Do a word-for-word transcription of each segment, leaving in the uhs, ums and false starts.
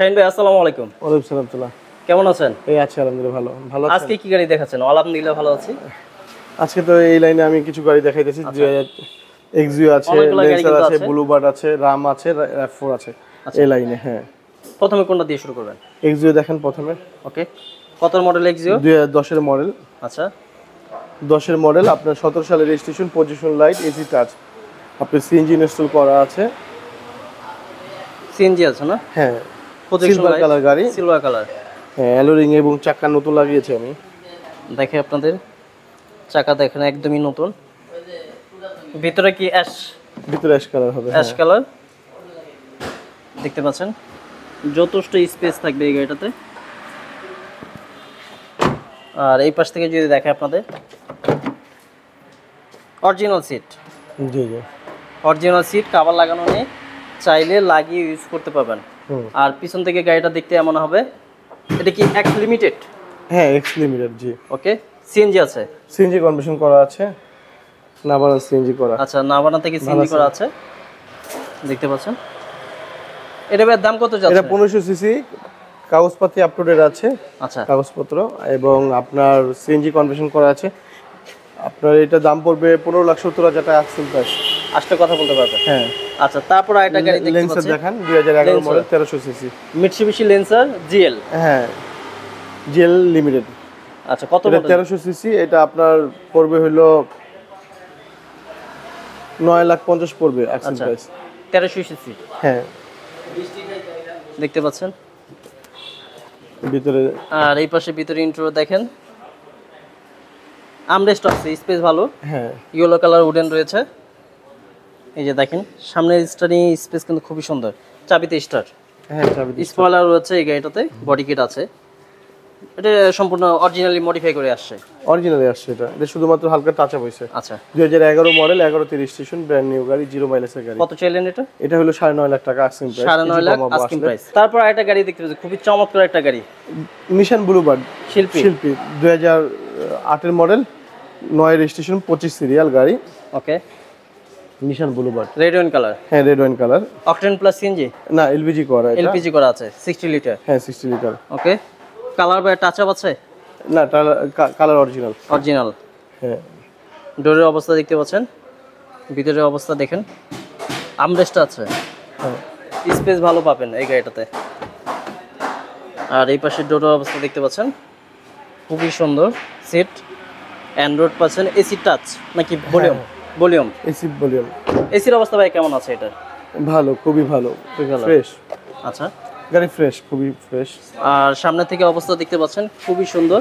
শাহিন ভাই আসসালামু আলাইকুম। ওয়ালাইকুম আসসালাম তুলা, কেমন আছেন? এই আছি আলহামদুলিল্লাহ ভালো। ভালো আজকে কি গাড়ি দেখাচ্ছেন? অল আলহামদুলিল্লাহ ভালো আছি। আজকে তো এই লাইনে আমি কিছু গাড়ি দেখাইতেছি, এক্সইউ আছে, লেন্সার আছে, ব্লুবার্ড আছে, রাম আছে, রাফ ফোর আছে এই লাইনে। হ্যাঁ, প্রথমে কোনটা দিয়ে শুরু করবেন? এক্সইউ দেখেন প্রথমে। ওকে, কত মডেল এক্সইউ? দুই হাজার দশ এর মডেল। আচ্ছা, দশ এর মডেল, আপনার সতেরো সালের registration, position light, AC touch, আপনার সিএনজি ইনস্টল করা আছে। সিএনজি আছে না? হ্যাঁ, পজিশন লাইট, কালার গাড়ি, সিলভার কালার। হ্যাঁ, অ্যালয় রিং এবং চাকা নতুন লাগিয়েছি আমি, দেখে আপনাদের চাকা দেখেন একদমই নতুন। ভিতরে কি অ্যাশ? ভিতরে অ্যাশ কালার হবে, অ্যাশ কালার দেখতে পাচ্ছেন। যথেষ্ট স্পেস থাকবে এই গাড়িটাতে। আর এই পাশ থেকে যদি দেখে আপনাদের অরিজিনাল সিট, জি জি অরিজিনাল সিট, কভার লাগানো নেই, চাইলে লাগিয়ে ইউজ করতে পারবেন। আর পিছন থেকে গাড়িটা দেখতে এমন হবে। এটা কি এক্স লিমিটেড? হ্যাঁ, এক্স লিমিটেড, জি। ওকে, সিএনজি আছে, সিএনজি কনভার্সন করা আছে, নাভানা সিএনজি করা। আচ্ছা, নাভানা থেকে সিএনজি করা আছে দেখতে পাচ্ছেন। এটার দাম কত যাচ্ছে? এটা পনেরোশো সিসি, কাগজপত্র আপডেটেড আছে। আচ্ছা, কাগজপত্র এবং আপনার সিএনজি কনভার্সন করা আছে। আপনার এটা দাম পড়বে পনেরো লাখ সত্তর হাজার টাকা আসল প্রাইস। আসলে কথা বলতে পারবে। হ্যাঁ, আচ্ছা। তারপর আরেকটা গাড়ি দেখতে পাচ্ছেন, লেন্সার দেখেন, দুই হাজার এগারো মডেল, তেরোশো সিসি, মিৎসুবিশি লেন্সার জিএল। হ্যাঁ, জিএল লিমিটেড। আচ্ছা, কত মডেল? তেরোশো সিসি। এটা আপনার পড়বে হলো নয় লাখ পঞ্চাশ পড়বে আসল প্রাইস, তেরোশো সিসি। হ্যাঁ, দেখতে পাচ্ছেন ভিতরে। আর এই পাশে ভিতরে ইন্ট্রো দেখেন, আমরেস্ট আছে, স্পেস ভালো। হ্যাঁ, ইয়েলো কালার উডেন রয়েছে। এই যে দেখেন সামনের স্টারিং স্পেস কিন্তু খুবই সুন্দর। চাবিতে স্টার, হ্যাঁ চাবিতে স্পয়লার রয়েছে এই গাড়িটাতে, বডি কিট আছে। এটা সম্পূর্ণ অরিজিনালি মডিফাই করে আসছে, অরিজিনালি আসছে। এটা এটা শুধুমাত্র হালকা টাচ আপ হইছে। আচ্ছা, দুই হাজার এগারো মডেল, এগারো তিরিশ স্টেশন, ব্র্যান্ড নিউ গাড়ি, জিরো মাইলেজের গাড়ি। কত চাইলেন এটা? এটা হলো নয় পঞ্চাশ লাখ টাকা আস্কিং প্রাইস, নয় পঞ্চাশ লাখ আস্কিং প্রাইস। তারপর আরেকটা গাড়ি দেখতে পাচ্ছেন, খুবই চমৎকার একটা গাড়ি, নিশান ব্লুবার্ড, শিল্পী শিল্পী দুই হাজার আট এর মডেল, নয় এর স্টেশন, পঁচিশ সিরিয়াল গাড়ি। Okay, Nissan Bluebird, red wine colour. হ্যাঁ, red wine colour, octane plus CNG না, এলপিজি করা। এটা এলপিজি করা আছে, ষাট লিটার। হ্যাঁ, ষাট লিটার। ওকে, কালার বা টাচ আপ আছে না? Colour original, original. হ্যাঁ, ডোরের অবস্থা দেখতে পাচ্ছেন, ভিতরের অবস্থা দেখেন, আমরেস্ট আছে। হ্যাঁ, স্পেস ভালো পাবেন এই গাড়িটাতে। আর এই পাশে ডোরের অবস্থা দেখতে পাচ্ছেন, খুবই সুন্দর সিট, অ্যান্ড্রয়েড পাচ্ছেন, এসি টাচ নাকি ভলিউম? Volume, AC volume. এসির অবস্থা ভাই কেমন আছে এটা? ভালো, খুবই ভালো, ফ্রেশ। আচ্ছা, গাড়ি ফ্রেশ, খুবই ফ্রেশ। আর সামনে থেকে অবস্থা দেখতে পাচ্ছেন খুবই সুন্দর।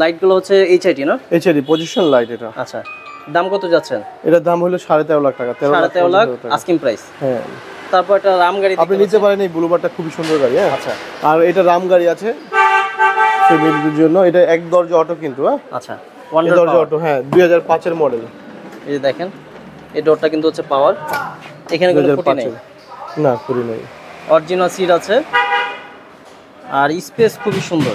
লাইটগুলো হচ্ছে এইচআইডি না? এইচআইডি পজিশন লাইট এটা। আচ্ছা, দাম কত যাচ্ছে? এটা দাম হলো সাড়ে তেরো লাখ টাকা, সাড়ে তেরো লাখ আস্কিং প্রাইস। হ্যাঁ, তারপর এটা রাম গাড়ি আপনি নিতে পারেন, এই ব্লুবার্ডটা খুবই সুন্দর গাড়ি। হ্যাঁ, আচ্ছা। আর এটা রাম গাড়ি আছে ফ্যামিলির জন্য, এটা এক দরজা অটো কিন্তু। হ্যাঁ, আচ্ছা, ওয়ান দরজা অটো। হ্যাঁ, দুই হাজার পাঁচ এর মডেল। এই দেখেন, এই ডোরটা কিন্তু হচ্ছে পাওয়ার, এখানে কোনো খুঁটি নেই না, পুরি নাই, অরিজিনাল সিট আছে। আর স্পেস খুবই সুন্দর,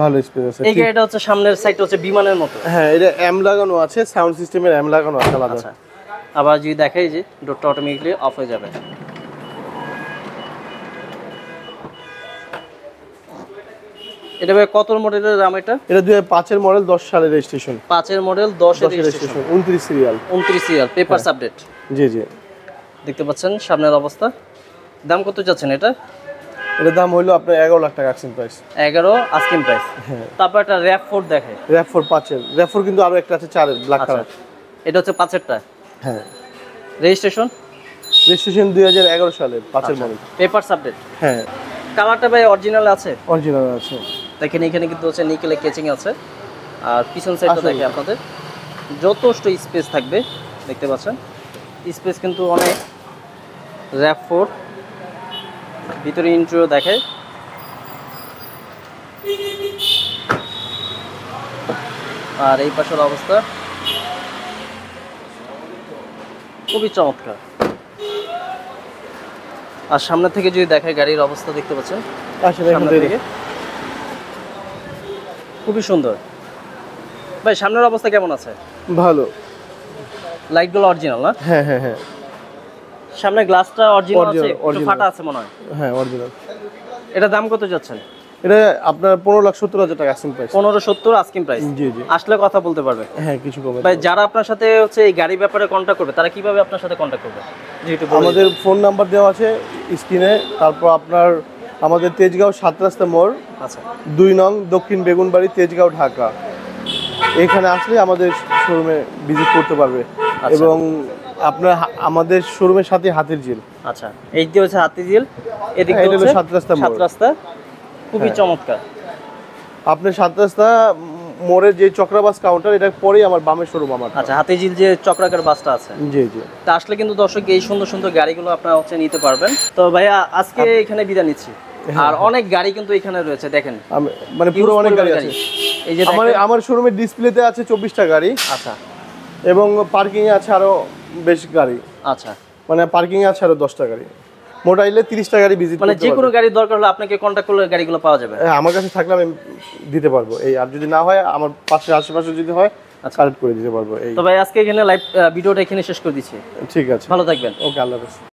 ভালো স্পেস আছে। এই গাড়িটা হচ্ছে সামনের সাইডটা হচ্ছে বিমানের মতো। হ্যাঁ, এটা এম লাগানো আছে, সাউন্ড সিস্টেমের এম লাগানো আছে আলাদা। আবার যদি দেখাই যে ডোরটা অটোমেটিক্যালি অফ হয়ে যাবে। এটা ভাই কত মডেলের রাম এটা? এটা দুই হাজার পাঁচ এর মডেল, দশ সালের রেজিস্ট্রেশন, পাঁচ এর মডেল, দশ এর রেজিস্ট্রেশন, উনত্রিশ সিরিয়াল, উনত্রিশ সিরিয়াল, পেপারস আপডেট। জি জি, দেখতে পাচ্ছেন সামনের অবস্থা। দাম কত যাচ্ছেন এটা? এটা দাম হলো আপনার এগারো লাখ টাকা আস্কিং প্রাইস, এগারো আস্কিং প্রাইস। তারপর একটা র্যাপ ফোর দেখে, র্যাপ ফোর পাঁচের, র্যাপ ফোর কিন্তু আরো একটা আছে চারের, ব্ল্যাক কালার, এটা হচ্ছে পাঁচেরটা। হ্যাঁ, রেজিস্ট্রেশন রেজিস্ট্রেশন দুই হাজার এগারো সালে, পাঁচের মডেল, পেপারস আপডেট। হ্যাঁ, কালারটা ভাই অরিজিনাল আছে, অরিজিনাল আছে। দেখেন এখানে কিন্তু হচ্ছে নিকেলে কেচিং আছে। আর পিছন সাইডটা দেখে আপনাদের যথেষ্ট স্পেস থাকবে, দেখতে পাচ্ছেন স্পেস কিন্তু অনেক। র্যাপ ফোর, ভিতরে ইন্ট্রো দেখে, আর এই পাশের অবস্থা খুবই চমৎকার। আর সামনে থেকে যদি দেখে গাড়ির অবস্থা দেখতে পাচ্ছেন, খুবই সুন্দর। ভাই সামনের অবস্থা কেমন আছে? ভালো, লাইটগুলো অরিজিনাল না? হ্যাঁ হ্যাঁ হ্যাঁ, সামনে গ্লাসটা অরিজিনাল আছে, একটু ফাটা আছে মনে হয়। হ্যাঁ অরিজিনাল। এটা দাম কত যাচ্ছে? এটা আপনার পনেরো লাখ সত্তর হাজার টাকা আস্কিং প্রাইস। পনেরো সত্তর আস্কিং প্রাইস। জি জি। আসলে কথা বলতে পারবে। হ্যাঁ কিছু কমে। ভাই যারা আপনার সাথে হচ্ছে এই গাড়ি ব্যাপারে কন্টাক্ট করবে তারা কিভাবে আপনার সাথে কন্টাক্ট করবে? যেটু আমাদের ফোন নাম্বার দেওয়া আছে স্ক্রিনে, তারপর আপনার আমাদের তেজগাঁও সাত রাস্তা মোড়, আচ্ছা দুই নং দক্ষিণ বেগুনবাড়ি তেজগাঁও ঢাকা, এখানে আসলে আমাদের শোরুমে ভিজিট করতে পারবে। এবং আপনার আমাদের শোরুমের সাথে হাতির ঝিল, আচ্ছা এই যে হচ্ছে হাতির ঝিল, এদিকে হচ্ছে সাত রাস্তা মোড়। সাত রাস্তা খুবই চমৎকার। আপনার সাত রাস্তা মোড়ে যে চক্রাবাস কাউন্টার, এটা পরেই আমার বামে শোরুম আমার। আচ্ছা হাতির ঝিল যে চক্রাকার বাসটা আছে। জি জি। তা আসলে কিন্তু দর্শক এই সুন্দর সুন্দর গাড়িগুলো আপনারা হচ্ছে নিতে পারবেন। তো ভাইয়া আজকে এখানে বিদায় নিচ্ছি। আর অনেক গাড়ি কিন্তু এখানে রয়েছে, দেখেন মানে পুরো অনেক গাড়ি আছে। এই যে আমার আমার শোরুমে ডিসপ্লেতে আছে চব্বিশটা গাড়ি। আচ্ছা। এবং পার্কিং এ আছে আরো বেশ গাড়ি। আচ্ছা। মানে পার্কিং এ আছে আরো দশটা গাড়ি, মোটাইলে তিরিশটা গাড়ি ভিজিট করতে পারবেন। মানে যে কোনো গাড়ি দরকার হলে আপনাকে কন্টাক্ট করলে গাড়িগুলো পাওয়া যাবে। হ্যাঁ আমার কাছে থাকলে আমি দিতে পারবো। এই আর যদি না হয় আমার পাশে আশেপাশে যদি হয় কালেক্ট করে দিতে পারবো। এই তো ভাই আজকে এখানে লাইভ ভিডিওটা এখানে শেষ করে দিচ্ছি। ঠিক আছে, ভালো থাকবেন। ওকে, আল্লাহ হাফেজ।